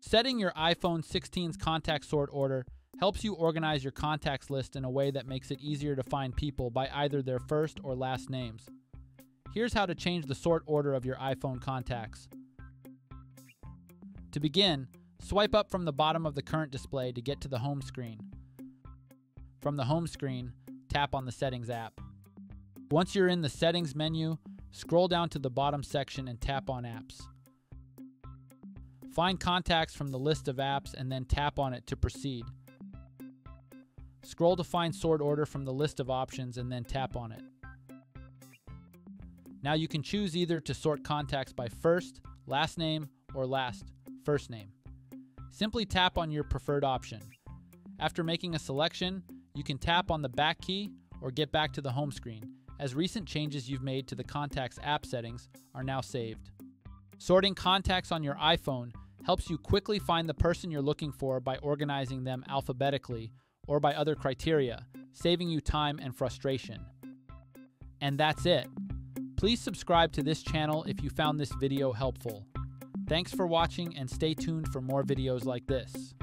Setting your iPhone 16's contact sort order helps you organize your contacts list in a way that makes it easier to find people by either their first or last names. Here's how to change the sort order of your iPhone contacts. To begin, swipe up from the bottom of the current display to get to the home screen. From the home screen, tap on the Settings app. Once you're in the Settings menu, scroll down to the bottom section and tap on Apps. Find Contacts from the list of apps and then tap on it to proceed. Scroll to find Sort Order from the list of options and then tap on it. Now you can choose either to sort contacts by first, last name, or last, first name. Simply tap on your preferred option. After making a selection, you can tap on the back key or get back to the home screen, as recent changes you've made to the Contacts app settings are now saved. Sorting contacts on your iPhone helps you quickly find the person you're looking for by organizing them alphabetically or by other criteria, saving you time and frustration. And that's it. Please subscribe to this channel if you found this video helpful. Thanks for watching and stay tuned for more videos like this.